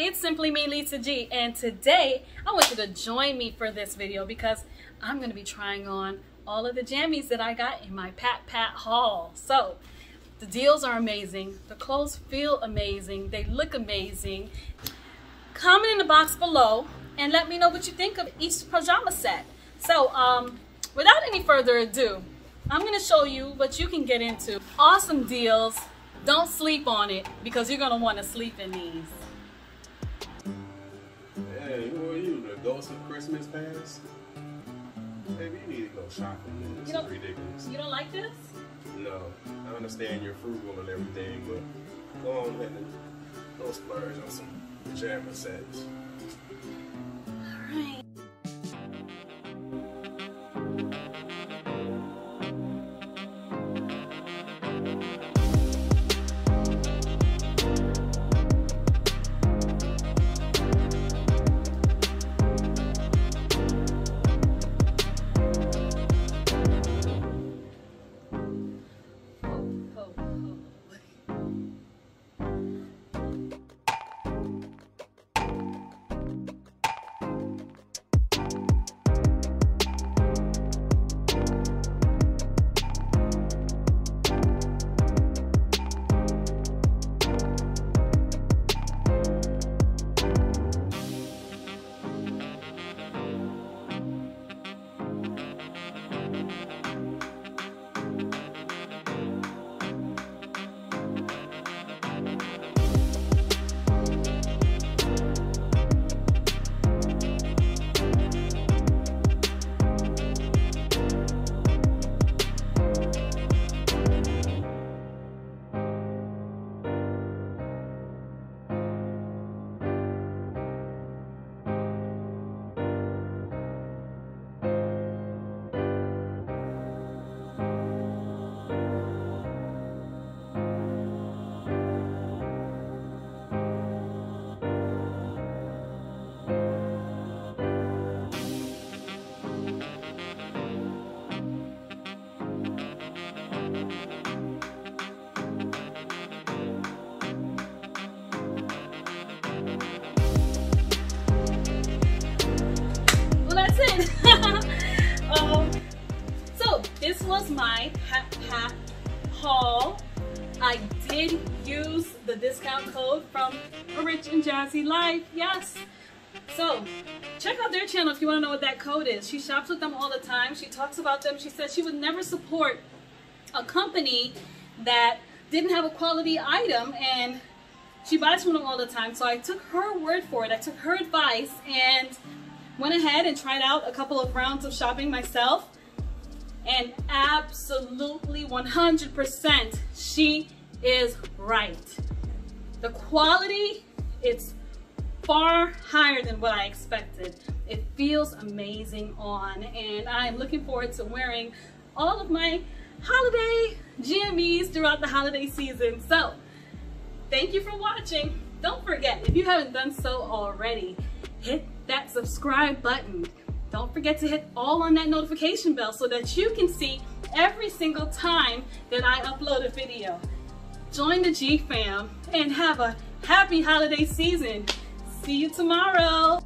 everybody, it's Simply Me, Lisa G, and today I want you to join me for this video because I'm going to be trying on all of the jammies that I got in my PatPat haul. So the deals are amazing, the clothes feel amazing, they look amazing. Comment in the box below and let me know what you think of each pajama set. So without any further ado, I'm going to show you what you can get into. Awesome deals. Don't sleep on it because you're going to want to sleep in these. Hey, who are you? The ghost of Christmas past? Baby, you need to go shopping. This is ridiculous. You don't like this? No. I understand you're frugal and everything, but go on ahead and go splurge on some pajama sets. All right. So this was my PatPat haul. I did use the discount code from Rich and Jazzy Life. Yes. So check out their channel if you want to know what that code is. She shops with them all the time. She talks about them. She said she would never support a company that didn't have a quality item, and she buys from them all the time. So I took her word for it. I took her advice and went ahead and tried out a couple of rounds of shopping myself, and absolutely 100% she is right. The quality, it's far higher than what I expected. It feels amazing on, and I'm looking forward to wearing all of my holiday jammies throughout the holiday season. So thank you for watching. Don't forget, if you haven't done so already, hit that subscribe button. Don't forget to hit all on that notification bell so that you can see every single time that I upload a video. Join the G fam and have a happy holiday season. See you tomorrow.